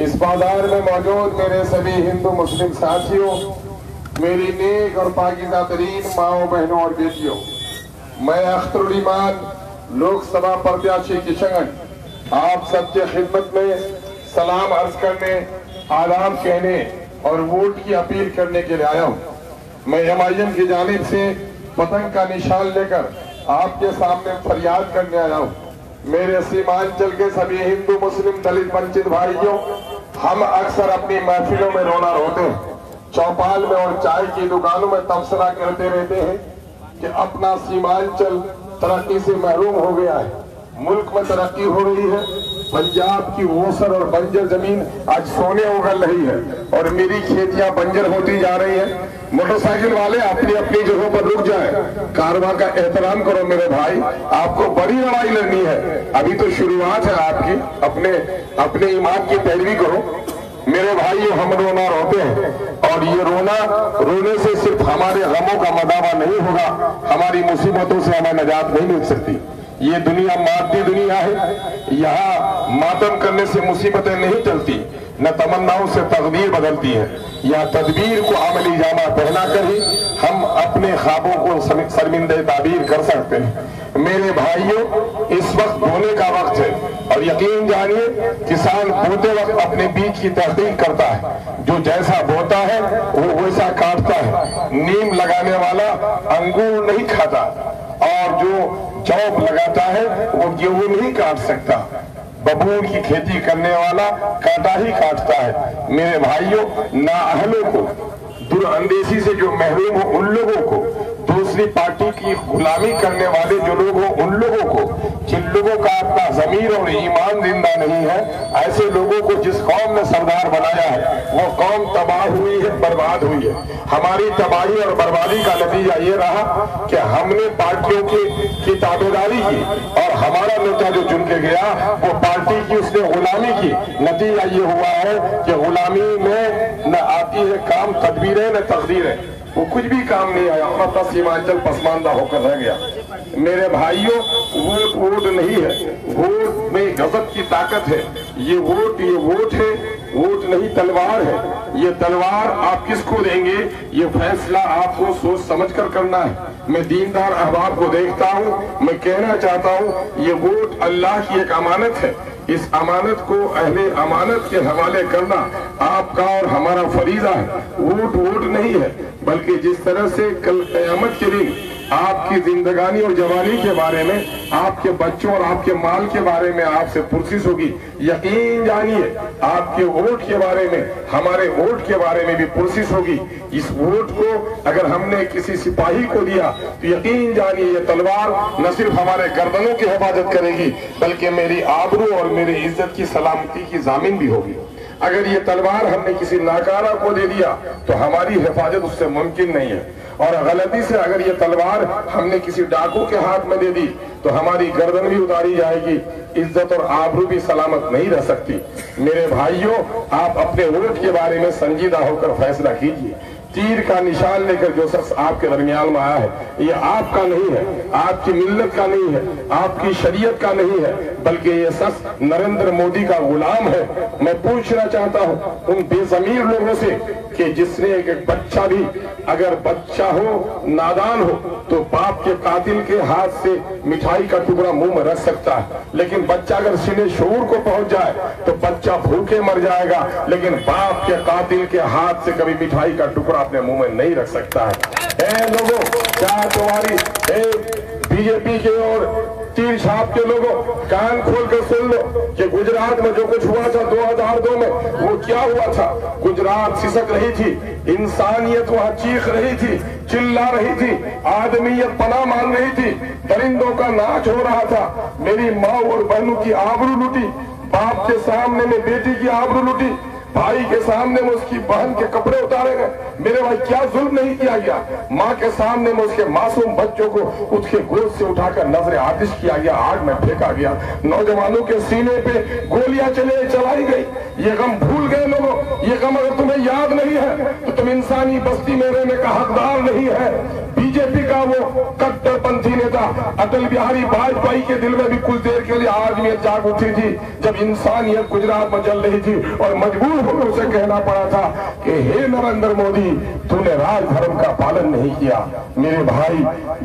इस बाजार में मौजूद मेरे सभी हिंदू मुस्लिम साथियों, मेरी नेक और पाकिजा तरीन माओ बहनों और बेटियों, मैं अख्तर उल ईमान लोकसभा प्रत्याशी किशनगंज आप सबके खिदमत में सलाम अर्ज करने, आराम कहने और वोट की अपील करने के लिए आया हूँ। मैं MIM की जानिब से पतंग का निशान लेकर आपके सामने फरियाद करने आया हूँ। मेरे सीमांचल के सभी हिंदू मुस्लिम दलित वंचित भाइयों, हम अक्सर अपनी महफिलों में रोना रोते हैं, चौपाल में और चाय की दुकानों में तबसरा करते रहते हैं कि अपना सीमांचल तरक्की से महरूम हो गया है, मुल्क में तरक्की हो रही है, पंजाब की ओसर और बंजर जमीन आज सोने उगल रही है और मेरी खेतियां बंजर होती जा रही है। मोटरसाइकिल वाले अपनी अपनी जगहों पर रुक जाए, कारवां का एहतराम करो मेरे भाई, आपको बड़ी लड़ाई लड़नी है, अभी तो शुरुआत है आपकी, अपने ईमान की पैरवी करो। मेरे भाई, हम रोना रोते हैं और ये रोने से सिर्फ हमारे गमों का मदावा नहीं होगा, हमारी मुसीबतों से हमें निजात नहीं मिल सकती। ये दुनिया मादी दुनिया है, यहाँ मातम करने से मुसीबतें नहीं चलती, न तमन्नाओं से तकदीर बदलती है। यह तदबीर को अमली जामा पहना कर ही हम अपने ख्वाबों को शर्मिंदे ताबीर कर सकते हैं। मेरे भाइयों, इस वक्त रोने का वक्त है और यकीन जानिए, किसान बोते वक्त अपने बीज की तहकीक करता है, जो जैसा बोता है वो वैसा काटता है। नीम लगाने वाला अंगूर नहीं खाता और जो जौब लगाता है वो गेहूं नहीं काट सकता, बबूल की खेती करने वाला कांटा ही काटता है। मेरे भाइयों, नाअहलों को, दूरअंदेशी से जो महरूम हो उन लोगों को, दूसरी पार्टी की गुलामी करने वाले जो लोग हो उन लोगों को, जिन लोगों का अपना जमीर और ईमान जिंदा नहीं है, ऐसे लोगों को जिस कौम ने सरदार बनाया है वो कौम तबाह हुई है, बर्बाद हुई है। हमारी तबाही और बर्बादी का नतीजा ये रहा कि हमने पार्टियों की ताबेदारी की और हमारा नेता जो चुन के गया वो पार्टी की उसने गुलामी की। नतीजा ये हुआ है कि गुलामी में न आती है काम तदबीरें न तकदीरें, वो कुछ भी काम नहीं आया और अपना सीमांचल पसमानदा होकर रह गया। मेरे भाइयों, वोट नहीं है, वोट में गजब की ताकत है। ये वोट है, वोट नहीं तलवार है। ये तलवार आप किसको देंगे, ये फैसला आपको सोच समझकर करना है। मैं दीनदार अहबाब को देखता हूँ, मैं कहना चाहता हूँ ये वोट अल्लाह की एक अमानत है, इस अमानत को अहले अमानत के हवाले करना आपका और हमारा फरीजा है। वोट नहीं है, बल्कि जिस तरह से कल क़यामत के दिन आपकी जिंदगानी और जवानी के बारे में, आपके बच्चों और आपके माल के बारे में आपसे पुरसिश होगी, यकीन जानिए आपके वोट के बारे में, हमारे वोट के बारे में भी पुरसिश होगी। इस वोट को अगर हमने किसी सिपाही को दिया तो यकीन जानिए ये तलवार न सिर्फ हमारे गर्दनों की हिफाजत करेगी, बल्कि मेरी आबरू और मेरी इज्जत की सलामती की जामिन भी होगी। अगर ये तलवार हमने किसी नाकारा को दे दिया तो हमारी हिफाजत उससे मुमकिन नहीं है, और गलती से अगर ये तलवार हमने किसी डाकू के हाथ में दे दी तो हमारी गर्दन भी उतारी जाएगी, इज्जत और आबरू भी सलामत नहीं रह सकती। मेरे भाइयों, आप अपने वोट के बारे में संजीदा होकर फैसला कीजिए। तीर का निशान लेकर जो शख्स आपके दरमियान में आया है, ये आपका नहीं है, आपकी मिल्लत का नहीं है, आपकी शरीयत का नहीं है, बल्कि ये शख्स नरेंद्र मोदी का गुलाम है। मैं पूछना चाहता हूँ उन बेजमीर लोगों से कि जिसने एक बच्चा भी, अगर बच्चा हो नादान हो तो बाप के कातिल के हाथ से मिठाई का टुकड़ा मुंह में रख सकता है, लेकिन बच्चा अगर सीने शऊर को पहुंच जाए तो बच्चा भूखे मर जाएगा, लेकिन बाप के कातिल के हाथ से कभी मिठाई का टुकड़ा अपने मुंह में नहीं रख सकता है। ए लोगों, क्या तुम्हारी बीजेपी के और तीर छाप के लोगों कान खोल कर सुन लो कि गुजरात में जो कुछ हुआ था 2002 में वो क्या हुआ था। गुजरात सिसक रही थी, इंसानियत वहाँ चीख रही थी, चिल्ला रही थी, आदमियत पना मान रही थी, परिंदों का नाच हो रहा था, मेरी माँ और बहनों की आबरू लूटी, बाप के सामने में बेटी की आबरू लूटी, भाई के सामने में उसकी बहन के कपड़े उतारे गए। मेरे भाई, क्या जुल्म नहीं किया गया। माँ के सामने में उसके मासूम बच्चों को उसके गोद से उठाकर नजर आतिश किया गया, आग में फेंका गया, नौजवानों के सीने पे गोलियां चलाई गई। ये गम भूल गए लोगों, ये गम अगर तुम्हें याद नहीं है तो तुम इंसानी बस्ती में रहने का हकदार नहीं है। बीजेपी का था वो कट्टरपंथी नेता अटल बिहारी वाजपेयी के दिल में भी कुछ देर के लिए आदमियत जाग उठी थी, जब इंसानियत गुजरात में जल रही थी और मजबूर होकर उसे कहना पड़ा था कि हे नरेंद्र मोदी, तूने राजधर्म का पालन नहीं किया। मेरे भाई,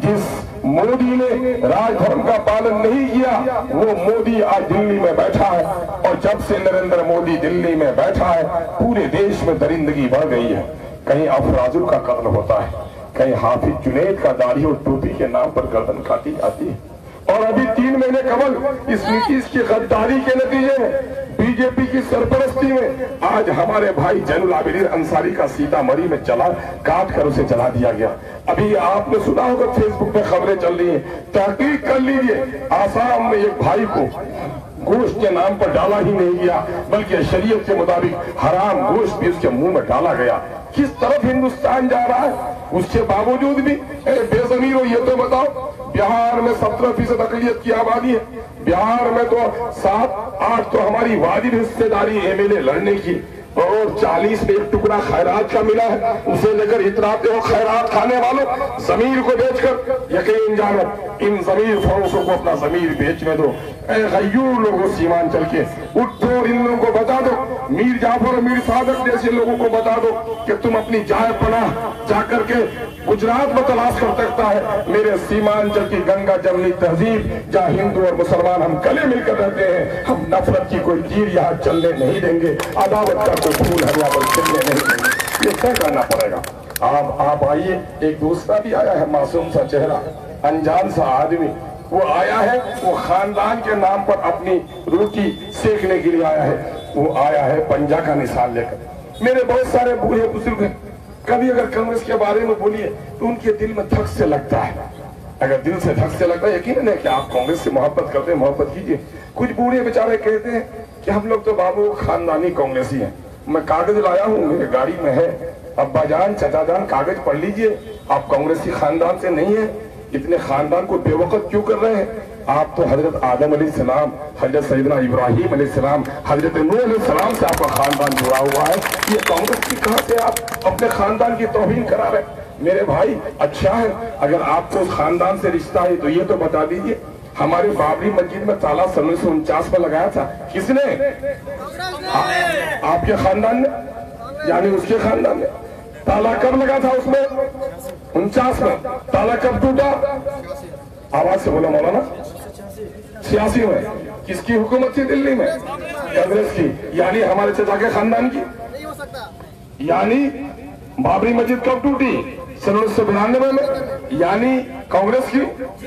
जिस मोदी ने राजधर्म का पालन नहीं किया वो मोदी आज दिल्ली में बैठा है, और जब से नरेंद्र मोदी दिल्ली में बैठा है पूरे देश में दरिंदगी बढ़ गई है। कहीं अफराजुल का कत्ल होता है, कहीं हाफिज जुनैद का दाढ़ी और टोपी के नाम पर गर्दन काटी जाती है। और अभी 3 महीने कबल इस नीतीश की गद्दारी के नतीजे में बीजेपी की सरपरस्ती में आज हमारे भाई अब्दुल अंसारी का सीतामढ़ी में काट कर उसे जला दिया गया। अभी आपने सुना होगा फेसबुक पे खबरें चल रही हैं, तहकीक कर लीजिए। आसाम में एक भाई को गोश्त के नाम पर डाला ही नहीं गया, बल्कि शरीयत के मुताबिक हराम गोश्त भी उसके मुंह में डाला गया। किस तरफ हिंदुस्तान जा रहा है, उसके बावजूद भी बेजमी हो। ये तो बताओ, बिहार में 17% अकलियत की आबादी है। बिहार में तो 7-8 तो हमारी वाजिब हिस्सेदारी MLA लड़ने की, और 40 में एक टुकड़ा खैरात का मिला है, उसे लेकर इतराते हो। खैरात खाने वालों, जमीर को बेचकर यकीन जानो, इन जमीर फरोशों को अपना जमीर बेचने दो। ऐ गयूर लोगों, सीमांचल के उठो, इन लोगों को बता दो, मीर जाफर और मीर सादत जैसे लोगों को बता दो कि तुम अपनी जाय पनाह जाकर के गुजरात में तलाश कर सकता है। मेरे सीमांचल की गंगा जमनी तहजीब, जहाँ हिंदू और मुसलमान हम गले मिलकर रहते हैं, हम नफरत की कोई तीर यहाँ चलने नहीं देंगे, अदावत का कोई फूल हरियावल चलने नहीं देंगे। ये तय करना पड़ेगा। आप आइए, एक दूसरा भी आया है, मासूम सा चेहरा, अनजान सा आदमी, वो आया है, वो खानदान के नाम पर अपनी रोटी सेकने के लिए आया है। वो आया है पंजा का निशान लेकर। मेरे बहुत सारे बूढ़े बुजुर्ग हैं, कभी अगर कांग्रेस के बारे में बोलिए तो उनके दिल में धक से लगता है। अगर दिल से धक से लगता है, यकीन है कि आप कांग्रेस से मोहब्बत करते हैं, मोहब्बत कीजिए। कुछ बूढ़े बेचारे कहते हैं कि हम लोग तो बाबू खानदानी कांग्रेसी हैं। मैं कागज लाया हूँ, मेरे गाड़ी में है, अब्बा जान चाचा जान कागज पढ़ लीजिए, आप कांग्रेसी खानदान से नहीं है, इतने खानदान को बेवकूफ क्यों कर रहे हैं। आप तो हजरत आदम अलैहिस्सलाम, हजरत सैयदना इब्राहिम अलैहिस्सलाम, हजरत नूह अलैहिस्सलाम से आपका खानदान जुड़ा हुआ है। ये कांग्रेस की कहां से आप अपने खानदान की तौहीन करा रहे हैं। मेरे भाई, अच्छा है अगर आपको खानदान से रिश्ता है तो ये तो बता दीजिए, हमारे बाबरी मस्जिद में ताला 1949 में लगाया था, किसने? आपके खानदान ने, यानी उसके खानदान ने। ताला कब लगा था उसमें? 49 में। ताला कब टूटा? आवाज से बोला मौलाना, 86 में। किसकी हुकूमत थी दिल्ली में? कांग्रेस की, यानी हमारे चाचा के खानदान की। यानी बाबरी मस्जिद कब टूटी? 1992 में, यानी कांग्रेस की,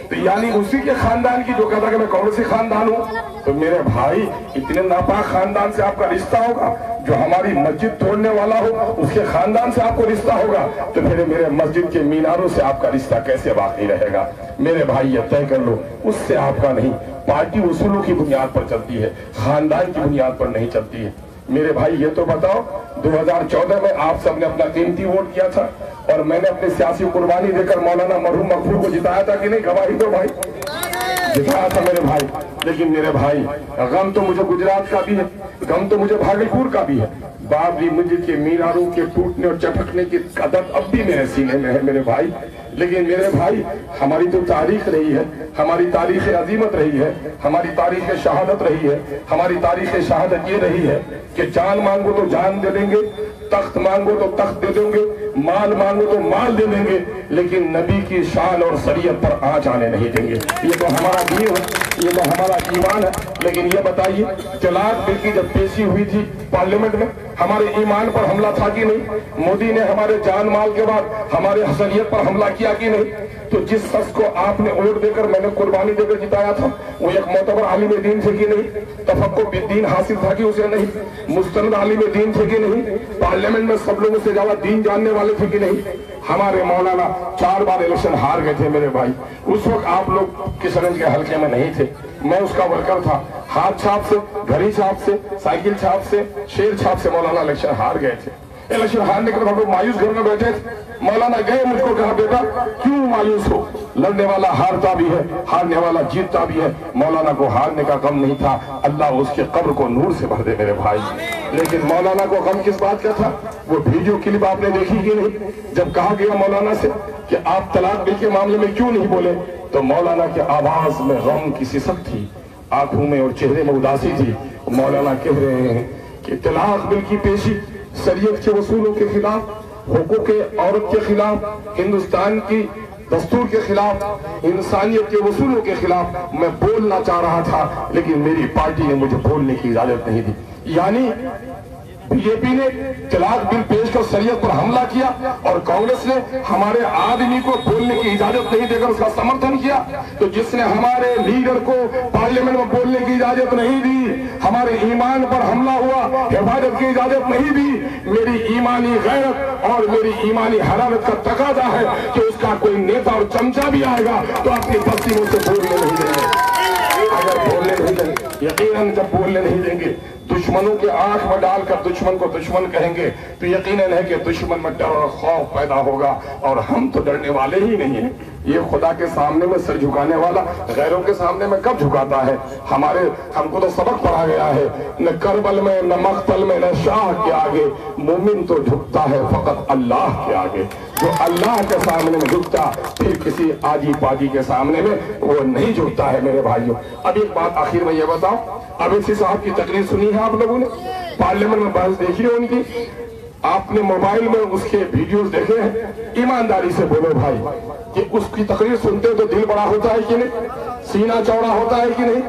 तो यानी उसी के खानदान की जो कहता कि मैं कांग्रेसी खानदान हूँ। तो मेरे भाई, इतने नापाक खानदान से आपका रिश्ता होगा, जो हमारी मस्जिद तोड़ने वाला हो उसके खानदान से आपको रिश्ता होगा, तो फिर मेरे मस्जिद के मीनारों से आपका रिश्ता कैसे बाकी रहेगा। मेरे भाई, यह तय कर लो, उससे आपका नहीं। पार्टी उसूलों की बुनियाद पर चलती है, खानदान की बुनियाद पर नहीं चलती है। मेरे भाई, ये तो बताओ, 2014 में आप सबने अपना कीमती वोट किया था, और मैंने अपनी सियासी कुर्बानी देकर मौलाना मरहूम मकबूल को जिताया था कि नहीं? गवाही दो भाई, जिताया था मेरे भाई। लेकिन मेरे भाई, गम तो मुझे गुजरात का भी है, गम तो मुझे भागलपुर का भी है। बाबरी मस्जिद के मीनारों के टूटने और चटकने की आदत अब भी मेरे सीने में है मेरे भाई। लेकिन मेरे भाई, हमारी तो तारीख रही है, हमारी तारीख अजीमत रही है, हमारी तारीख शहादत रही है। हमारी तारीख शहादत ये रही है कि जान मांगो तो जान दे देंगे, तख्त मांगो तो तख्त दे देंगे, माल मांगो तो माल दे देंगे, लेकिन नबी की शान और शरीयत पर आँच आने नहीं देंगे। ये तो हमारा दीन है, ये तो हमारा ईमान है। लेकिन ये बताइए, तलाक बिल की जब पेशी हुई थी पार्लियामेंट में, हमारे ईमान पर हमला था कि नहीं? मोदी ने हमारे जान माल के बाद हमारे शरीयत पर हमला किया कि नहीं? तो जिस शख्स को आपने वोट देकर, मैंने कुर्बानी देकर जिताया था, वो एक मोतबर आलिम दीन थे कि नहीं? तफक्को बिद्दीन हासिल था कि उसे नहीं? मुस्तनद आलिम दीन थे कि नहीं? पार्लियामेंट में सब लोगों से ज्यादा दीन जानने वाले थे कि नहीं? हमारे मौलाना 4 बार इलेक्शन हार गए थे मेरे भाई। उस वक्त आप लोग किशनगंज के हलके में नहीं थे, मैं उसका वर्कर था। हाथ छाप से, घड़ी छाप से, साइकिल छाप से, शेर छाप से मौलाना इलेक्शन हार गए थे। इलेक्शन हारने के बाद हम लोग मायूस घर में बैठे थे। मौलाना गए, मुझको कहा, बेटा क्यों मायूस हो? लड़ने वाला हारता भी है, हारने वाला जीतता भी है। मौलाना को हारने का गम नहीं था, अल्लाह उसके कब्र को नूर से भर दे मेरे भाई। लेकिन मौलाना को गम किस बात का था? वो वीडियो क्लिप आपने देखी कि नहीं? जब कहा गया मौलाना से कि आप तलाक बिल के मामले में क्यों नहीं बोले, तो मौलाना की आवाज में गम की सिसक थी, आंखों में और चेहरे में उदासी थी। मौलाना कह रहे हैं कि तलाक बिल की पेशी शरीयत के वसूलों के खिलाफ, हुकूक औरत के खिलाफ, हिंदुस्तान की दस्तूर के खिलाफ, इंसानियत के वसूलों के खिलाफ मैं बोलना चाह रहा था, लेकिन मेरी पार्टी ने मुझे बोलने की इजाजत नहीं दी। यानी बीजेपी ने तलाक बिल पेश कर शरीयत पर हमला किया और कांग्रेस ने हमारे आदमी को बोलने की इजाजत नहीं देकर उसका समर्थन किया। तो जिसने हमारे लीडर को पार्लियामेंट में बोलने की इजाजत नहीं दी, हमारे ईमान पर हमला हुआ, हिफाजत की इजाजत नहीं दी, मेरी ईमानी गैरत और मेरी ईमानी हरारत का तकाजा है कि उसका कोई नेता और चमचा भी आएगा तो अपनी बस्ती में उसे बोलने नहीं देंगे। अगर बोलने नहीं देंगे, यकीनन जब बोलने नहीं देंगे, दुश्मनों के आंख में डालकर दुश्मन को दुश्मन कहेंगे, तो यकीनन है कि दुश्मन में डर और खौफ पैदा होगा। और हम तो डरने वाले ही नहीं हैं। ये खुदा के सामने में सर झुकाने वाला गैरों के सामने में कब झुकाता है? हमारे हमको तो सबक पढ़ा गया है, न करबल में, न मख्तल में, न शाह के आगे मोमिन तो झुकता है फकत अल्लाह के आगे। जो अल्लाह के सामने में झुकता, फिर किसी आजी पाजी के सामने में वो नहीं झुकता है। मेरे भाइयों, अब एक बात आखिर में ये बताओ, अब इसी साहब की तकरीर सुनी है आप लोगों ने, पार्लियामेंट में बहस देखी है उनकी, आपने मोबाइल में उसके वीडियोस देखे हैं। ईमानदारी से बोलो भाई कि उसकी तकरीर सुनते तो दिल बड़ा होता है कि नहीं, सीना चौड़ा होता है कि नहीं,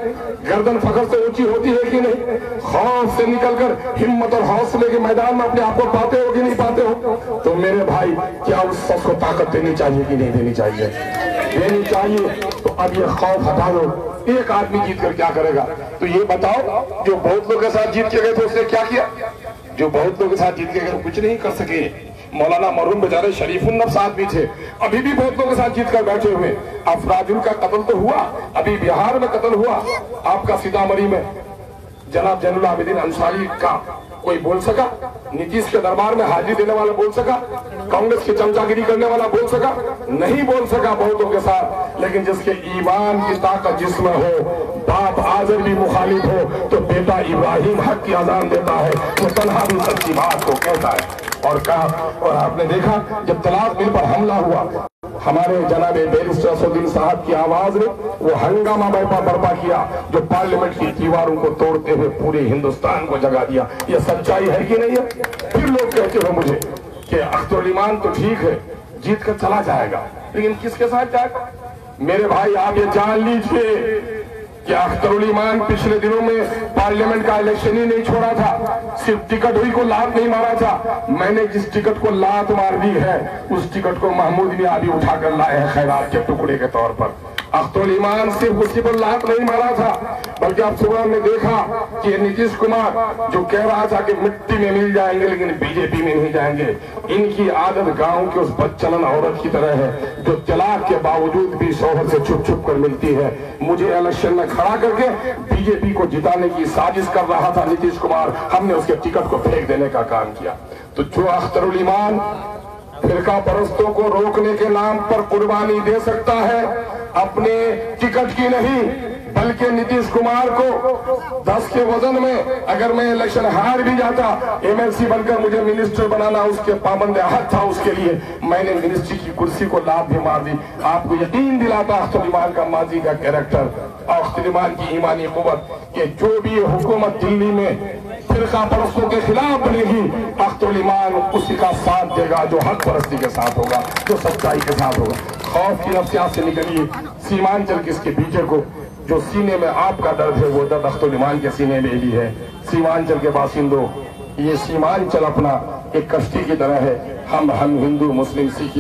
गर्दन फखर से ऊंची होती है कि नहीं, खौफ से निकलकर हिम्मत और हौसले के मैदान में अपने आप को पाते हो कि नहीं पाते हो? तो मेरे भाई, क्या उस सबको ताकत देनी चाहिए कि नहीं देनी चाहिए? देनी चाहिए। तो अब ये खौफ हटा दो। एक आदमी जीत कर क्या करेगा? तो ये बताओ, जो बहुत लोग के साथ जीत के गए थे उसने क्या किया? जो बहुत लोग के साथ जीत के गए कुछ नहीं कर सके। मौलाना मरहूम बेचारे शरीफुन नफ्स आदमी थे, अभी भी बहुत लोगों के साथ जीत कर बैठे हुए। अफराजुल का कत्ल तो हुआ, अभी बिहार में कत्ल हुआ आपका सीतामढ़ी में, जनाब जैनुल आबिदीन अंसारी का कोई बोल सका? नीतीश के दरबार में हाजिरी देने वाला बोल सका? कांग्रेस की चमचागिरी करने वाला बोल सका? नहीं बोल सका बहुतों के साथ। लेकिन जिसके ईमान की ताकत जिसमें हो, बाप आजर भी मुखालिफ हो तो बेटा इब्राहिम हक की आजान देता है, वो तो तनहा भी सच्ची बात को कहता है। और कहा, और आपने देखा जब तलाक बिल पर हमला हुआ, हमारे जनाब बैरिस्टर सदीन साहब की आवाज ने वो हंगामा बर्पा किया जो पार्लियामेंट की दीवारों को तोड़ते हुए पूरे हिंदुस्तान को जगा दिया। ये सच्चाई है कि नहीं है? फिर लोग कहते हो मुझे कि अख्तर उल ईमान तो ठीक है, जीत कर चला जाएगा, लेकिन किसके साथ जाएगा? मेरे भाई, आप ये जान लीजिए कि अख्तर उल ईमान पिछले दिनों में पार्लियामेंट का इलेक्शन ही नहीं छोड़ा था, सिर्फ टिकट हुई को लात नहीं मारा था। मैंने जिस टिकट को लात मार दी है, उस टिकट को महमूद ने अभी उठाकर लाए हैं खैरात के टुकड़े के तौर पर। अख्तर उल ईमान सिर्फ उसी पर लात नहीं मारा था, बल्कि आप सुबह में देखा कि नीतीश कुमार जो कह रहा था कि मिट्टी में मिल जाएंगे लेकिन बीजेपी में नहीं जाएंगे, इनकी आदत गांव के उस बदचलन औरत की तरह है जो तलाक के बावजूद भी शौहर से छुप छुप कर मिलती है। मुझे इलेक्शन में खड़ा करके बीजेपी को जिताने की साजिश कर रहा था नीतीश कुमार, हमने उसके टिकट को फेंक देने का काम किया। तो जो अख्तर उल ईमान फिरका परस्तों को रोकने के नाम पर कुर्बानी दे सकता है, अपने टिकट की नहीं बल्कि नीतीश कुमार को 10 के वजन में, अगर मैं इलेक्शन हार भी जाता, एमएलसी बनकर मुझे मिनिस्टर बनाना उसके पाबंद हक था, उसके लिए मैंने मिनिस्ट्री की कुर्सी को लात भी मार दी। आपको यकीन दिलाता अख्तर ईमान का माजी का कैरेक्टर, अख्तर ईमान की ईमानी कुव्वत कि जो भी हुकूमत दिल्ली में फिरका परस्तों के खिलाफ बनेगी, अख्तर ईमान उसी का साथ देगा जो हक परस्ती के साथ होगा, जो सच्चाई के साथ होगा। खौफ की नफ्सियात से निकलिए। सीमांचल किसके पीछे को, जो सीने में आपका दर्द है वो दर्द अख्तर उल ईमान के सीने में ही है। सीमांचल के बासिंदों, ये सीमांचल अपना एक कश्ती की तरह है। हम हिंदू, मुस्लिम, सिख